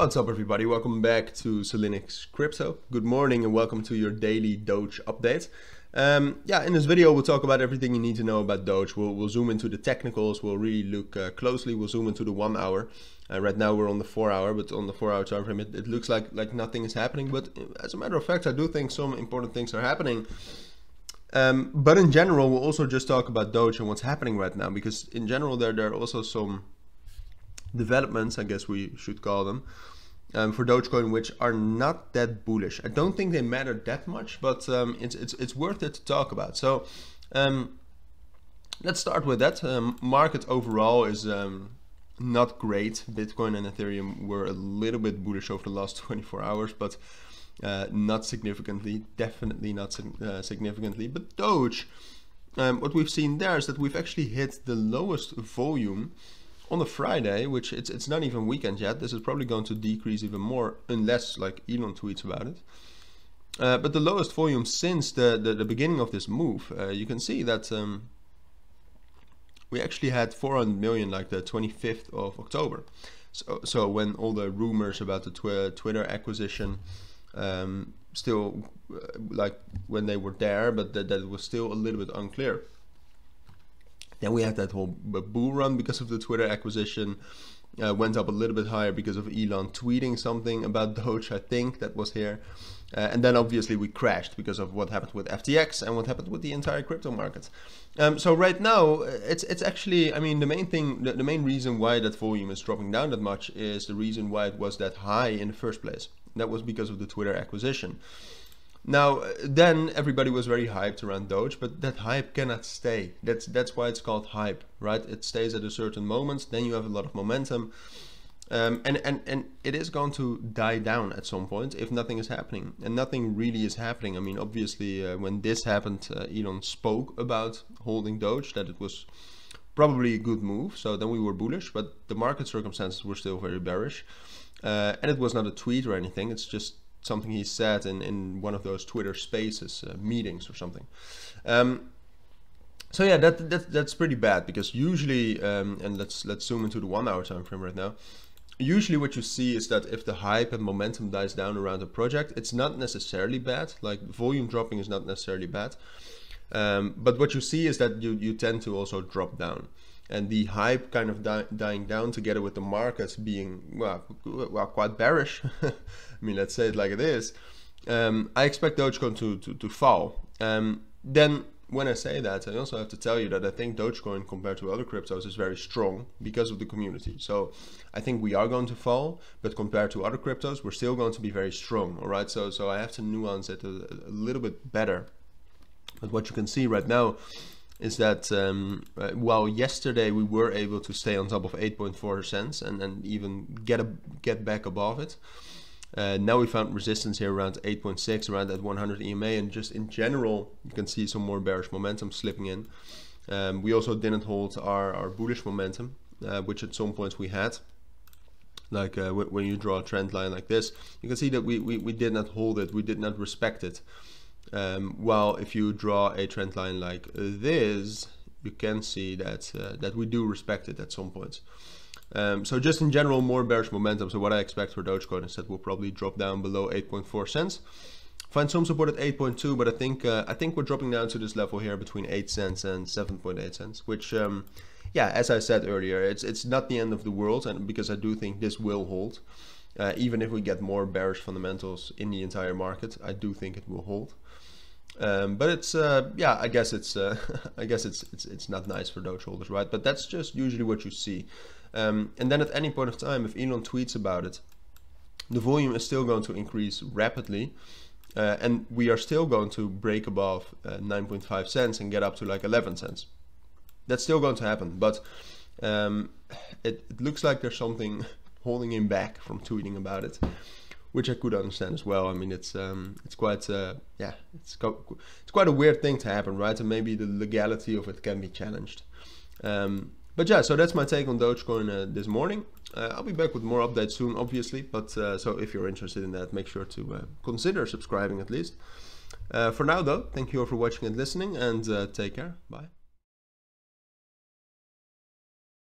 What's up, everybody? Welcome back to Cilinix Crypto. Good morning and welcome to your daily Doge update. In this video we'll talk about everything you need to know about Doge. We'll zoom into the technicals, we'll really look closely, we'll zoom into the 1 hour. Right now we're on the 4 hour, but on the 4 hour time frame it looks like nothing is happening, but as a matter of fact I do think some important things are happening. But in general we'll also just talk about Doge and what's happening right now, because in general there are also some developments, I guess we should call them, for Dogecoin, which are not that bullish. I don't think they matter that much, but it's worth it to talk about. So let's start with that. Market overall is not great. Bitcoin and Ethereum were a little bit bullish over the last 24 hours, but not significantly, definitely not significantly. But Doge, what we've seen there is that we've actually hit the lowest volume on a Friday, which it's not even weekend yet. This is probably going to decrease even more unless like Elon tweets about it. But the lowest volume since the beginning of this move. You can see that we actually had 400 million like the 25th of October. So when all the rumors about the Twitter acquisition still like when they were there, but that was still a little bit unclear. Then we had that whole bull run because of the Twitter acquisition, went up a little bit higher because of Elon tweeting something about Doge, I think that was here. And then obviously we crashed because of what happened with FTX and what happened with the entire crypto market. So right now, it's actually, I mean, the main reason why that volume is dropping down that much is the reason why it was that high in the first place. That was because of the Twitter acquisition. Now, then everybody was very hyped around Doge, but that hype cannot stay. That's why it's called hype, right? It stays at a certain moment, then you have a lot of momentum. And it is going to die down at some point if nothing is happening. And nothing really is happening. I mean, obviously, when this happened, Elon spoke about holding Doge, that it was probably a good move. So then we were bullish, but the market circumstances were still very bearish. And it was not a tweet or anything. It's just something he said in one of those Twitter spaces meetings or something. So yeah, that's pretty bad, because usually, and let's zoom into the 1 hour time frame right now. Usually what you see is that if the hype and momentum dies down around a project, it's not necessarily bad. Like volume dropping is not necessarily bad. But what you see is that you tend to also drop down. And the hype kind of dying down together with the markets being, well quite bearish. I mean, let's say it like it is. I expect Dogecoin to fall. Then when I say that, I also have to tell you that I think Dogecoin compared to other cryptos is very strong because of the community. So I think we are going to fall, but compared to other cryptos, we're still going to be very strong. All right, so I have to nuance it a little bit better. But what you can see right now is that while yesterday we were able to stay on top of 8.4 cents and even get back above it, now we found resistance here around 8.6, around that 100 EMA, and just in general you can see some more bearish momentum slipping in. We also didn't hold our bullish momentum, which at some points we had. Like when you draw a trend line like this, you can see that we did not hold it, we did not respect it. While if you draw a trend line like this, you can see that that we do respect it at some points. So just in general, more bearish momentum. So what I expect for Dogecoin is that we'll probably drop down below 8.4 cents, find some support at 8.2, but I think we're dropping down to this level here between 8 cents and 7.8 cents, which yeah, as I said earlier, it's not the end of the world, and because I do think this will hold. Even if we get more bearish fundamentals in the entire market, I do think it will hold. But it's yeah, I guess it's I guess it's not nice for Doge holders, right? But that's just usually what you see. And then at any point of time, if Elon tweets about it, the volume is still going to increase rapidly, and we are still going to break above 9.5 cents and get up to like 11 cents. That's still going to happen, but it looks like there's something holding him back from tweeting about it, which I could understand as well. I mean, it's quite yeah, it's quite a weird thing to happen, right? And maybe the legality of it can be challenged. But yeah, so that's my take on Dogecoin this morning. I'll be back with more updates soon, obviously. But so if you're interested in that, make sure to consider subscribing at least. For now, though, thank you all for watching and listening, and take care. Bye.